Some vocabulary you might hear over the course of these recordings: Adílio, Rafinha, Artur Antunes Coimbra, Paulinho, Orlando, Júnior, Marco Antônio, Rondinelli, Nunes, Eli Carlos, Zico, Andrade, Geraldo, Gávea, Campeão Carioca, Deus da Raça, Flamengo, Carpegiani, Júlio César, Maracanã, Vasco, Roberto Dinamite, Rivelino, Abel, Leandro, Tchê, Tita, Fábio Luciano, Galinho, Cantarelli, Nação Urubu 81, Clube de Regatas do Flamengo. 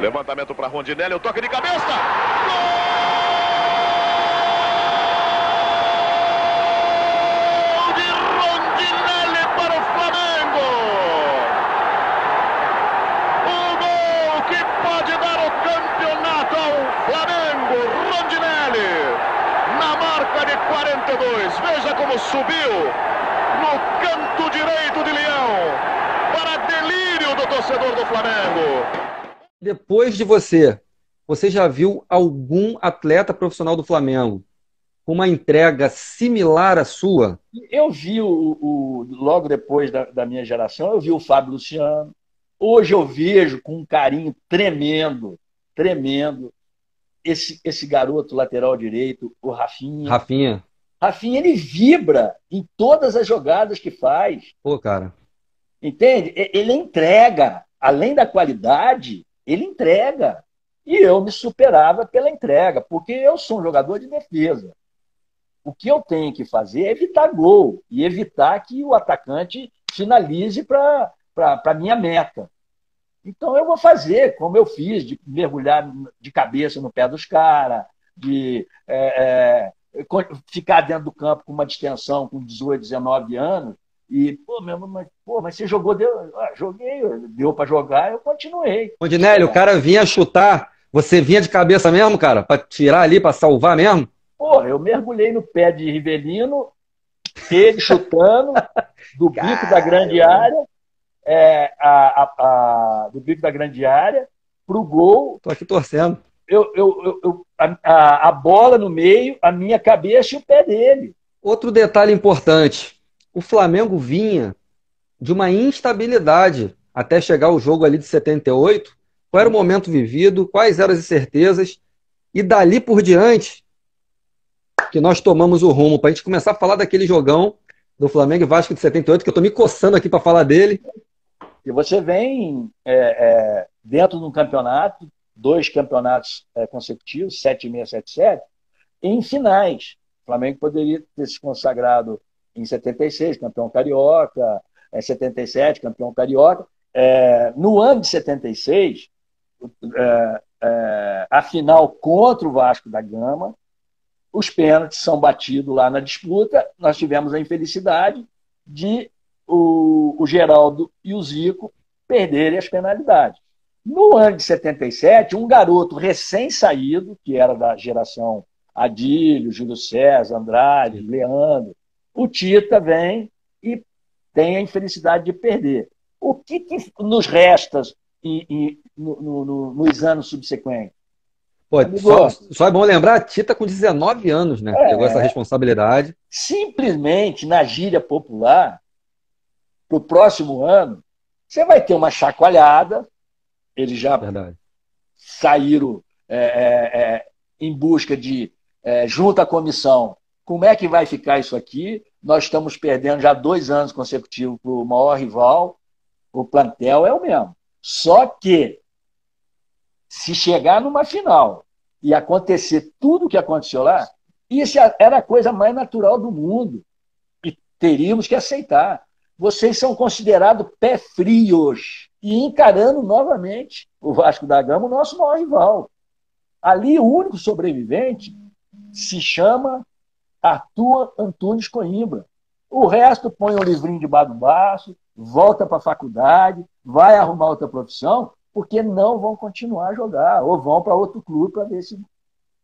Levantamento para Rondinelli, o toque de cabeça. Gol de Rondinelli para o Flamengo. O gol que pode dar o campeonato ao Flamengo. Rondinelli na marca de 42. Veja como subiu no canto direito de Leão, para delírio do torcedor do Flamengo. Depois de você já viu algum atleta profissional do Flamengo com uma entrega similar à sua? Eu vi, logo depois da minha geração, eu vi o Fábio Luciano. Hoje eu vejo com um carinho tremendo, tremendo, esse garoto lateral direito, o Rafinha. Rafinha, ele vibra em todas as jogadas que faz. Pô, cara. Entende? Ele entrega. Além da qualidade, ele entrega. E eu me superava pela entrega, porque eu sou um jogador de defesa. O que eu tenho que fazer é evitar gol e evitar que o atacante finalize para a minha meta. Então eu vou fazer como eu fiz, de mergulhar de cabeça no pé dos caras, de... ficar dentro do campo com uma distensão com 18, 19 anos e, pô, meu irmão, mas você jogou, joguei, deu pra jogar, eu continuei. Rondinelli, o cara vinha chutar, você vinha de cabeça mesmo, cara? Pra tirar ali, pra salvar mesmo? Pô, eu mergulhei no pé de Rivelino, ele chutando do bico da grande área, do bico da grande área pro gol. Tô aqui torcendo. A bola no meio, a minha cabeça e o pé dele. Outro detalhe importante, o Flamengo vinha de uma instabilidade até chegar o jogo ali de 78, qual era o momento vivido, quais eram as incertezas, e dali por diante que nós tomamos o rumo para a gente começar a falar daquele jogão do Flamengo e Vasco de 78, que eu estou me coçando aqui para falar dele. E você vem dentro de um campeonato, 2 campeonatos consecutivos, 76, 77, em finais. O Flamengo poderia ter se consagrado em 76, campeão carioca, 77, campeão carioca. No ano de 76, a final contra o Vasco da Gama, os pênaltis são batidos lá na disputa. Nós tivemos a infelicidade de o Geraldo e o Zico perderem as penalidades. No ano de 77, um garoto recém-saído, que era da geração Adílio, Júlio César, Andrade, Leandro, o Tita vem e tem a infelicidade de perder. O que nos resta nos anos subsequentes? Pô, só é bom lembrar, Tita com 19 anos, né? Pegou essa responsabilidade. Simplesmente, na gíria popular, para o próximo ano, você vai ter uma chacoalhada. Eles já saíram em busca de, junto à comissão, como é que vai ficar isso aqui? Nós estamos perdendo já 2 anos consecutivos para o maior rival, o plantel é o mesmo. Só que, se chegar numa final e acontecer tudo o que aconteceu lá, isso era a coisa mais natural do mundo. E teríamos que aceitar. Vocês são considerados pé frios. E encarando novamente o Vasco da Gama, o nosso maior rival. Ali o único sobrevivente se chama Artur Antunes Coimbra. O resto põe um livrinho debaixo do braço, volta para a faculdade, vai arrumar outra profissão, porque não vão continuar a jogar, ou vão para outro clube para ver se...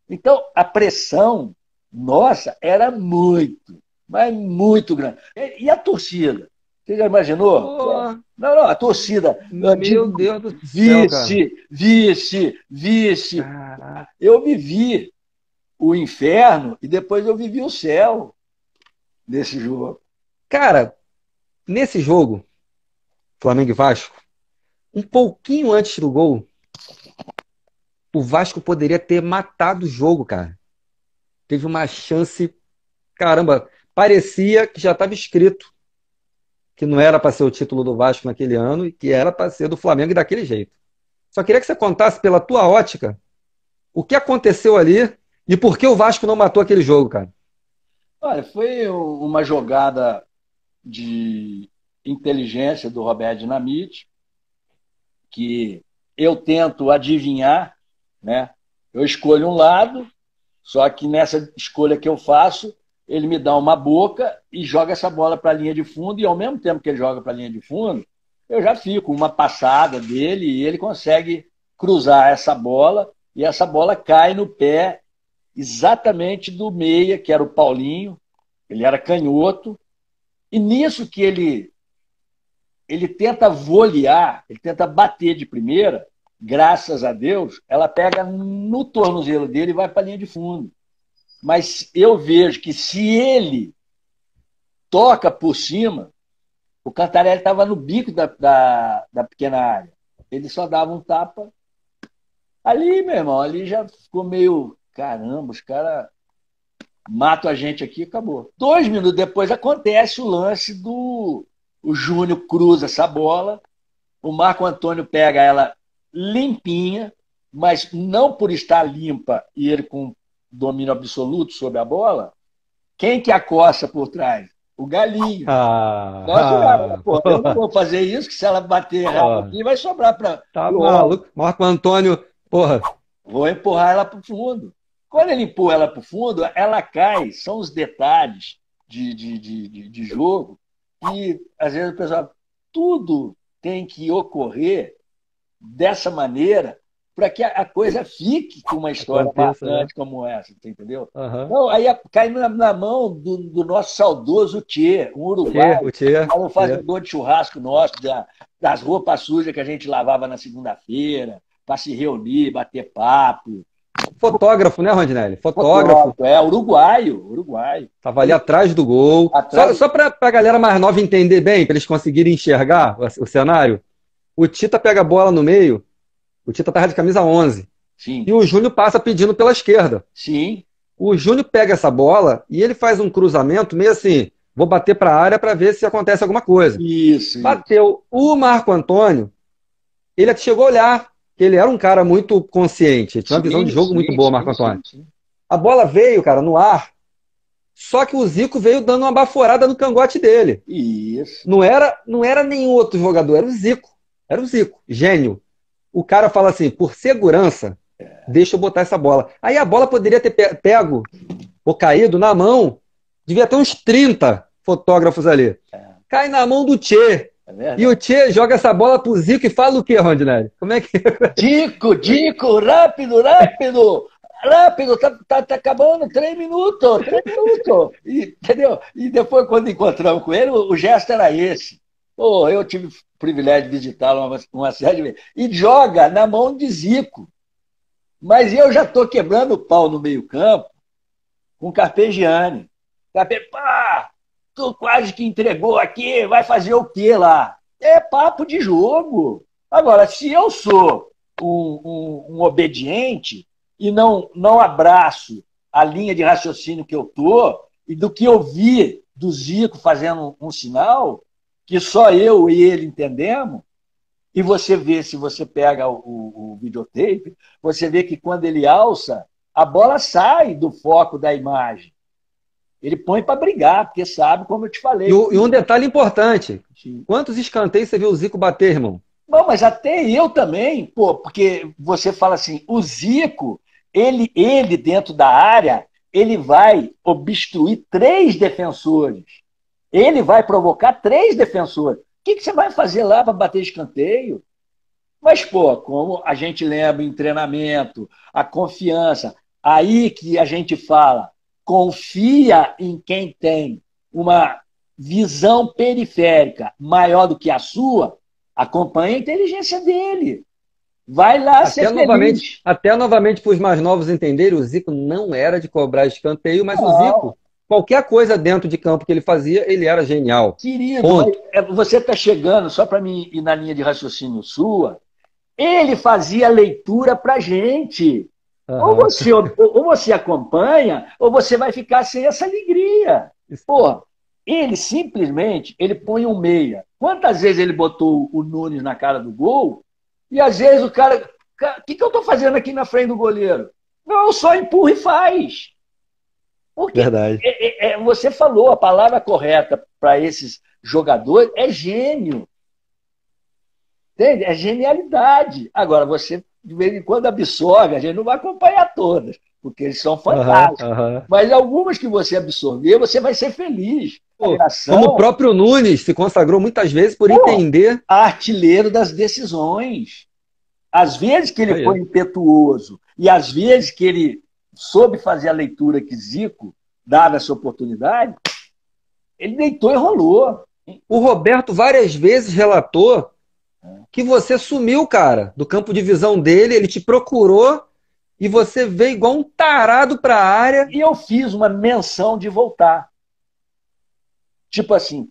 Então, a pressão nossa era muito, mas muito grande. E a torcida? Você já imaginou? Porra. Não, a torcida. Meu Deus do céu, vice. Caraca. Eu vivi o inferno e depois eu vivi o céu nesse jogo. Cara, nesse jogo, Flamengo e Vasco, um pouquinho antes do gol, o Vasco poderia ter matado o jogo, cara. Teve uma chance, caramba, parecia que já estava escrito. Que não era para ser o título do Vasco naquele ano e que era para ser do Flamengo e daquele jeito. Só queria que você contasse pela tua ótica o que aconteceu ali e por que o Vasco não matou aquele jogo, cara. Olha, foi uma jogada de inteligência do Roberto Dinamite, que eu tento adivinhar, né? Eu escolho um lado, só que nessa escolha que eu faço, ele me dá uma boca e joga essa bola para a linha de fundo, e ao mesmo tempo que ele joga para a linha de fundo, eu já fico uma passada dele e ele consegue cruzar essa bola, e essa bola cai no pé exatamente do meia, que era o Paulinho, ele era canhoto, e nisso que ele tenta volear, ele tenta bater de primeira, graças a Deus, ela pega no tornozelo dele e vai para a linha de fundo. Mas eu vejo que se ele toca por cima, o Cantarelli estava no bico da pequena área. Ele só dava um tapa. Ali, meu irmão, ali já ficou meio... Caramba, os caras matam a gente aqui e acabou. 2 minutos depois acontece o lance do... O Júnior cruza essa bola, o Marco Antônio pega ela limpinha, mas não por estar limpa e ele com domínio absoluto sobre a bola, quem que acosta por trás? O Galinho. Eu não vou fazer isso, que se ela bater rápido aqui, vai sobrar para... Tá maluco. Marco Antônio, porra. Vou empurrar ela para o fundo. Quando ele empurra ela para o fundo, ela cai. São os detalhes de jogo. E, às vezes, o pessoal, tudo tem que ocorrer dessa maneira para que a coisa fique com uma história importante, né? Como essa, entendeu? Uhum. Então, aí cai na mão do nosso saudoso Tchê, um uruguaio, um fazedor de churrasco nosso, das roupas sujas que a gente lavava na segunda-feira, para se reunir, bater papo. Fotógrafo, né, Rondinelli? Fotógrafo. É, uruguaio. Tava ali atrás do gol. Só para a galera mais nova entender bem, para eles conseguirem enxergar o cenário, o Tita pega a bola no meio, o Tita tava de camisa 11. Sim. E o Júnior passa pedindo pela esquerda. Sim. O Júnior pega essa bola e ele faz um cruzamento meio assim, vou bater para a área para ver se acontece alguma coisa. Isso. Bateu. O Marco Antônio, ele chegou a olhar, ele era um cara muito consciente, tinha uma visão de jogo muito boa, Marco Antônio. A bola veio, cara, no ar, só que o Zico veio dando uma baforada no cangote dele. Isso. Não era nenhum outro jogador, era o Zico. Era o Zico, gênio. O cara fala assim, por segurança, deixa eu botar essa bola. Aí a bola poderia ter pego ou caído na mão, devia ter uns 30 fotógrafos ali. Cai na mão do Tchê. É, e o Tchê joga essa bola pro Zico e fala o quê, Rondinelli? Como é que... Zico, rápido, tá acabando, 3 minutos. E, entendeu? E depois, quando encontramos com ele, o gesto era esse. Pô, eu tive o privilégio de visitá-lo uma série de vezes. E joga na mão de Zico. Mas eu já tô quebrando o pau no meio-campo com o Carpegiani. Pá! Tu quase que entregou aqui, vai fazer o quê lá? É papo de jogo. Agora, se eu sou um obediente e não abraço a linha de raciocínio que eu tô e do que eu vi do Zico fazendo um sinal, que só eu e ele entendemos, e você vê, se você pega o videotape, você vê que quando ele alça, a bola sai do foco da imagem. Ele põe para brigar, porque sabe, como eu te falei. E um detalhe importante. Sim. Quantos escanteios você viu o Zico bater, irmão? Bom, mas até eu também, pô, porque você fala assim, o Zico, ele dentro da área, ele vai obstruir 3 defensores. Ele vai provocar 3 defensores. O que você vai fazer lá para bater escanteio? Mas, pô, como a gente lembra em treinamento, a confiança, aí que a gente fala, confia em quem tem uma visão periférica maior do que a sua, acompanha a inteligência dele. Vai lá até ser novamente, feliz. Até novamente, para os mais novos entenderem, o Zico não era de cobrar escanteio, mas não. O Zico, qualquer coisa dentro de campo que ele fazia, ele era genial. Querido, você está chegando, só para mim ir na linha de raciocínio sua, ele fazia leitura para a gente. Uhum. Ou você acompanha, ou você vai ficar sem essa alegria. Pô, ele simplesmente, ele põe um meia. Quantas vezes ele botou o Nunes na cara do gol, e às vezes o cara... O que eu estou fazendo aqui na frente do goleiro? Não, só empurra e faz. Porque verdade. Você falou, a palavra correta para esses jogadores é gênio. Entende? É genialidade. Agora, você, de vez em quando, absorve. A gente não vai acompanhar todas, porque eles são fantásticos. Uhum. Mas algumas que você absorver, você vai ser feliz. Pô, como o próprio Nunes se consagrou muitas vezes por entender... Artilheiro das decisões. Às vezes que ele foi impetuoso e às vezes que ele soube fazer a leitura que Zico dava essa oportunidade, ele deitou e rolou. O Roberto várias vezes relatou que você sumiu, cara, do campo de visão dele, ele te procurou e você veio igual um tarado para a área. E eu fiz uma menção de voltar. Tipo assim,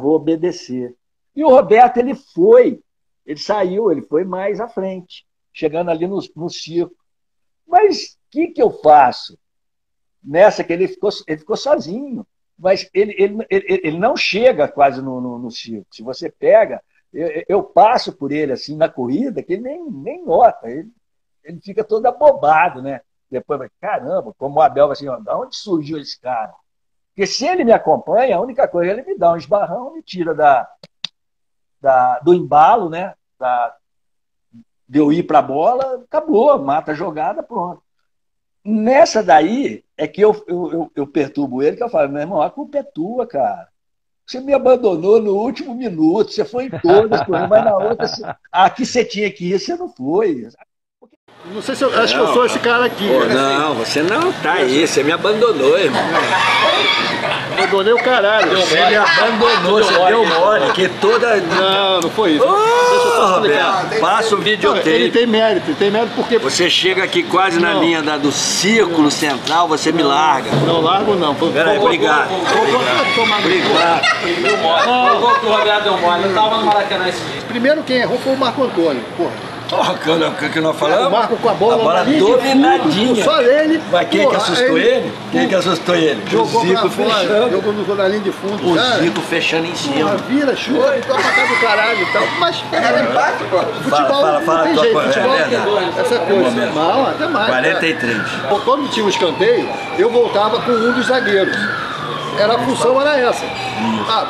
vou obedecer. E o Roberto, ele foi. Ele saiu, ele foi mais à frente, chegando ali no circo. Mas o que eu faço? Nessa que ele ficou sozinho, mas ele não chega quase no circo. Se você pega, eu passo por ele assim na corrida, que ele nem nota, ele fica todo abobado, né? Depois vai, caramba, como o Abel vai assim, ó, de onde surgiu esse cara? Porque se ele me acompanha, a única coisa é ele me dá um esbarrão, me tira do embalo, né? De eu ir para a bola, acabou, mata a jogada, pronto. Nessa daí é que eu perturbo ele, que eu falo, meu irmão, a culpa é tua, cara. Você me abandonou no último minuto, você foi em todas, mas na outra, aqui você tinha que ir, você não foi. Não sei se eu acho que eu sou esse cara aqui. Pô, né? Não, você não tá aí, você me abandonou, irmão. Abandonei o caralho. Você me abandonou, você deu mole, que toda... Não, não foi isso. Deixa eu só explicar. Passa o videotape. Ele tem mérito porque... Você chega aqui quase na linha do círculo central, você me larga. Não largo não. Peraí, obrigado. Obrigado. Ele deu mole. Não, o Roberto deu mole, eu tava no Maracanã esse dia. Primeiro quem errou foi o Marco Antônio, porra. Que nós falamos? O Marco com a bola dominadinha. Só ele. Mas quem que assustou ele? Quem que assustou ele? Jogou o Zico fechando. Jogou na linha de fundo. O Zico fechando em cima. Vira, chora, toca pra cá do caralho e tal. Mas pega empate, pô. Futebol não tem jeito. Futebol é essa coisa. Mal, até mais. 43. Quando tinha um escanteio, eu voltava com um dos zagueiros. Era a função, era essa.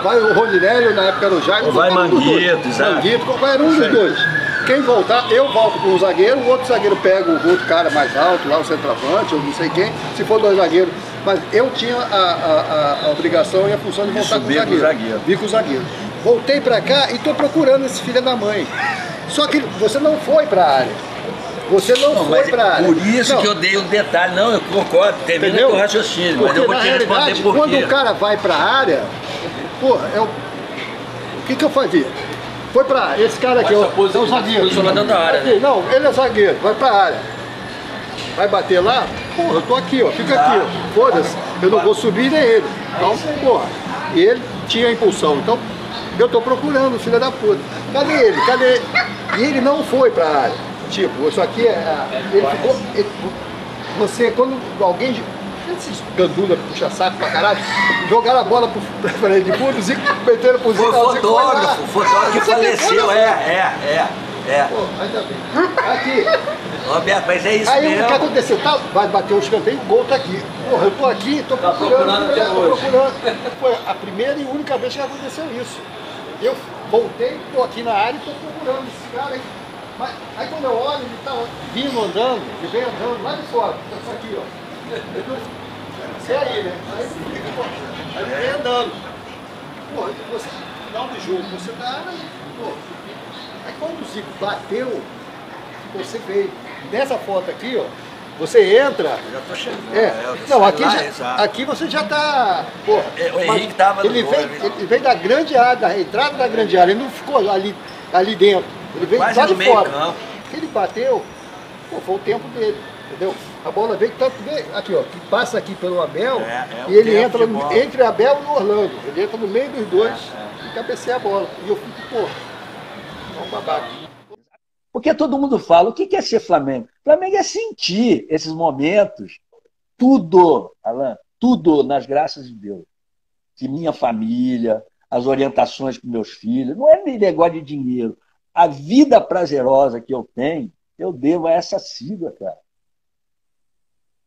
Vai o Rondinelli, na época era o Jairo. Vai Manguito, exato. Manguito, era um dos dois. Quem voltar, eu volto com um zagueiro, o outro zagueiro pega o outro cara mais alto, lá o centroavante, ou não sei quem, se for dois zagueiros. Mas eu tinha a obrigação e a função de voltar com o zagueiro. Vi com o zagueiro. Voltei pra cá e tô procurando esse filho da mãe. Só que você não foi pra área. Você não foi pra área. Por isso que eu dei um detalhe. Não, eu concordo, termina com o raciocínio. Porque, mas eu vou te responder por quê. Quando o cara vai pra área, porra, o que eu fazia? Foi pra esse cara aqui, é um zagueiro. Não, ele é zagueiro, vai pra área. Vai bater lá? Porra, eu tô aqui, ó, fica aqui, ó. Foda-se, eu não vou subir nem ele. Então, porra, ele tinha a impulsão. Então, eu tô procurando, filha da puta. Cadê ele? Cadê ele? E ele não foi pra área. Tipo, isso aqui é... Ele ficou... Você, quando alguém... Esses gandula, puxa-saco pra caralho, jogaram a bola pra frente de fundo, Zico meteram pro Zico. Foi fotógrafo, fotógrafo que faleceu, é. Pô, ainda bem. Aqui. Roberto, mas é isso aí, mesmo. Aí o que aconteceu? Tá, vai bater um escanteio, o gol tá aqui. Porra, eu tô aqui, tô procurando, tô procurando. Foi a primeira e única vez que aconteceu isso. Eu voltei, tô aqui na área e tô procurando esse cara aí. Mas aí quando eu olho, ele tá vindo andando, ele vem andando lá de fora, isso aqui, ó. Você aí, né? Aí vem andando. Pô, você, no final do jogo, você tá aí. Pô. Aí quando o Zico bateu, você veio. Nessa foto aqui, ó, você entra. Eu já tô chegando. Não, aqui você já tá. Pô, o Henrique tava no gol. Ele veio da grande área, da entrada da grande área. Ele não ficou ali dentro. Ele veio lá de fora. Ele bateu, pô, foi o tempo dele. Entendeu? A bola veio que tanto aqui, ó, que passa aqui pelo Abel e ele entra entre Abel e Orlando. Ele entra no meio dos dois e cabeceia a bola. E eu fico, pô, é um babaca. Porque todo mundo fala, o que é ser Flamengo? Flamengo é sentir esses momentos, tudo, Alan, tudo nas graças de Deus. Que minha família, as orientações com meus filhos, não é nem negócio de dinheiro. A vida prazerosa que eu tenho, eu devo a essa sigla, cara.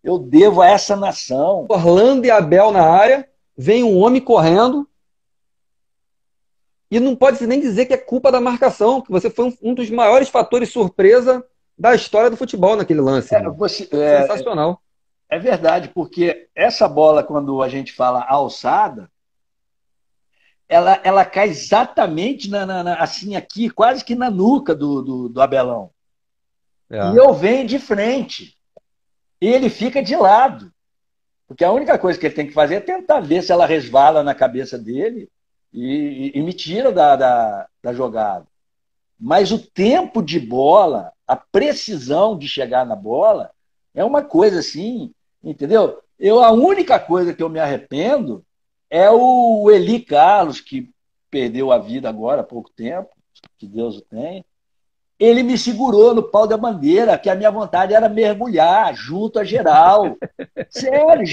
Eu devo a essa nação. Orlando e Abel na área. Vem um homem correndo. E não pode nem dizer que é culpa da marcação, que você foi um dos maiores fatores surpresa da história do futebol naquele lance. Sensacional. É verdade, porque essa bola, quando a gente fala alçada, ela cai exatamente assim aqui, quase que na nuca do Abelão. É. E eu venho de frente. E ele fica de lado. Porque a única coisa que ele tem que fazer é tentar ver se ela resvala na cabeça dele e me tira da jogada. Mas o tempo de bola, a precisão de chegar na bola, é uma coisa assim, entendeu? A única coisa que eu me arrependo é o Eli Carlos, que perdeu a vida agora há pouco tempo, que Deus o tenha. Ele me segurou no pau da bandeira, que a minha vontade era mergulhar junto a Geraldo. Sério,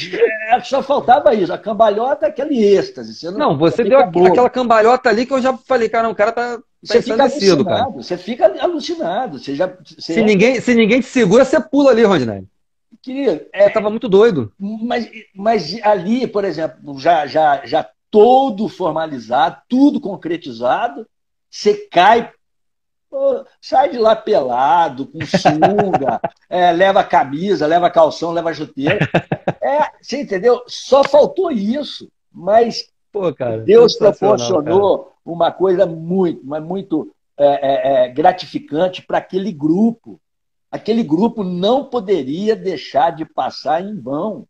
só faltava isso. A cambalhota é aquele êxtase. Você deu aquela cambalhota ali que eu já falei, cara, o cara tá... Você fica alucinado, cara. Você fica alucinado. Se ninguém te segura, você pula ali, Rondinelli. Querido, você estava muito doido. Mas ali, por exemplo, já todo formalizado, tudo concretizado, você cai, sai de lá pelado, com sunga, leva camisa, leva calção, leva chuteira. Você entendeu? Só faltou isso, mas... Pô, cara, Deus proporcionou uma coisa muito, mas muito gratificante para aquele grupo. Aquele grupo não poderia deixar de passar em vão.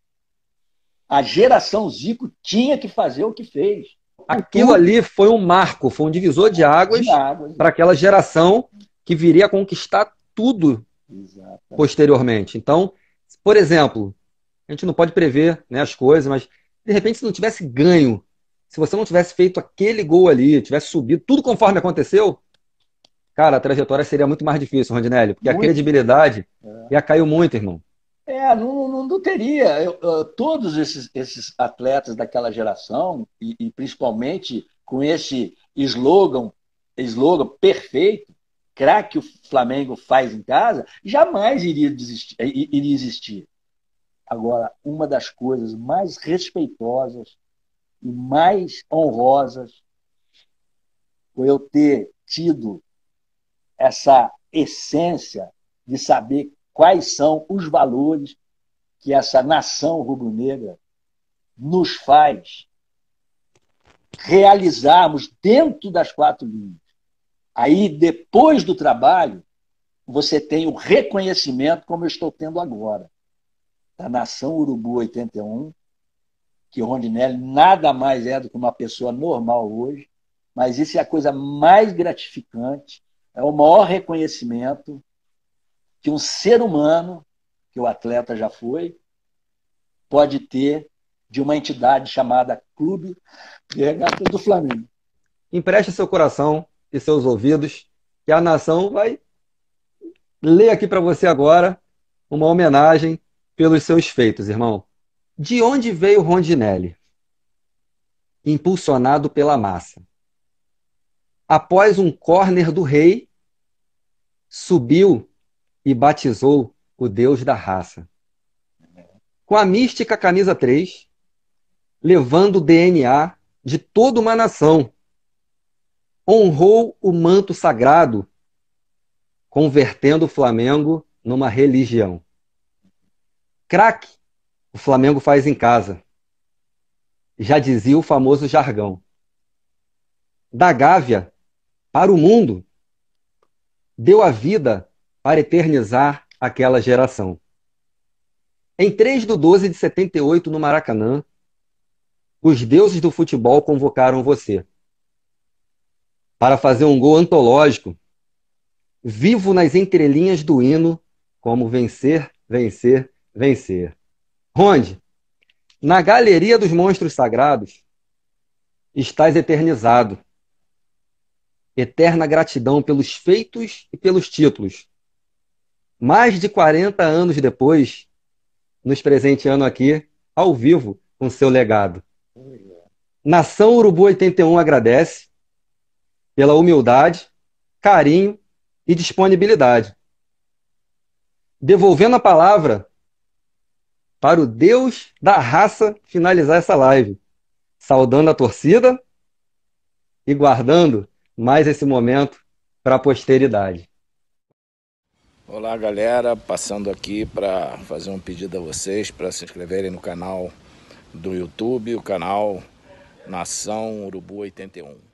A geração Zico tinha que fazer o que fez. Aquilo ali foi um marco, foi um divisor de águas para aquela geração que viria a conquistar tudo posteriormente. Então, por exemplo, a gente não pode prever, né, as coisas, mas de repente se não tivesse ganho, se você não tivesse feito aquele gol ali, tivesse subido, tudo conforme aconteceu, cara, a trajetória seria muito mais difícil, Rondinelli, porque a credibilidade já caiu muito, irmão. Não teria. Todos esses atletas daquela geração, e principalmente com esse slogan perfeito, craque o Flamengo faz em casa, jamais iria existir. Agora, uma das coisas mais respeitosas e mais honrosas foi eu ter tido essa essência de saber quais são os valores que essa nação rubro-negra nos faz realizarmos dentro das quatro linhas. Aí, depois do trabalho, você tem o reconhecimento, como eu estou tendo agora, da Nação Urubu 81, que Rondinelli nada mais é do que uma pessoa normal hoje, mas isso é a coisa mais gratificante, é o maior reconhecimento que um ser humano, que o atleta já foi, pode ter de uma entidade chamada Clube de Regatas do Flamengo. Empreste seu coração e seus ouvidos, que a nação vai ler aqui para você agora uma homenagem pelos seus feitos, irmão. De onde veio Rondinelli? Impulsionado pela massa. Após um córner do rei, subiu e batizou o Deus da raça. Com a mística camisa 3, levando o DNA de toda uma nação, honrou o manto sagrado, convertendo o Flamengo numa religião. Craque o Flamengo faz em casa. Já dizia o famoso jargão. Da Gávea para o mundo, deu a vida para eternizar aquela geração. Em 3 de 12 de 78, no Maracanã, os deuses do futebol convocaram você para fazer um gol antológico, vivo nas entrelinhas do hino, como vencer, vencer, vencer. Rondi, na galeria dos monstros sagrados, estás eternizado. Eterna gratidão pelos feitos e pelos títulos. Mais de 40 anos depois, nos presenteando aqui, ao vivo, com seu legado. Nação Urubu 81 agradece pela humildade, carinho e disponibilidade. Devolvendo a palavra para o Deus da raça finalizar essa live, saudando a torcida e guardando mais esse momento para a posteridade. Olá, galera, passando aqui para fazer um pedido a vocês para se inscreverem no canal do YouTube, o canal Nação Urubu 81.